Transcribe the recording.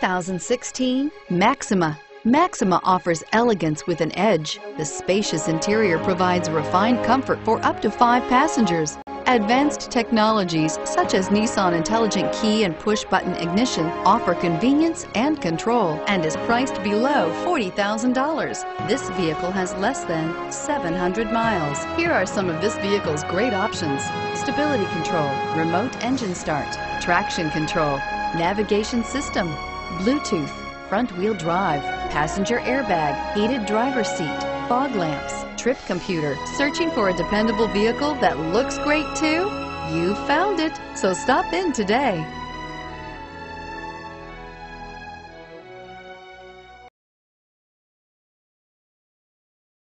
2016 Maxima. Maxima offers elegance with an edge. The spacious interior provides refined comfort for up to 5 passengers. Advanced technologies such as Nissan Intelligent Key and push-button ignition offer convenience and control and is priced below $40,000. This vehicle has less than 700 miles. Here are some of this vehicle's great options: stability control, remote engine start, traction control, navigation system, Bluetooth, front-wheel drive, passenger airbag, heated driver's seat, fog lamps, trip computer. Searching for a dependable vehicle that looks great too? You found it, so stop in today.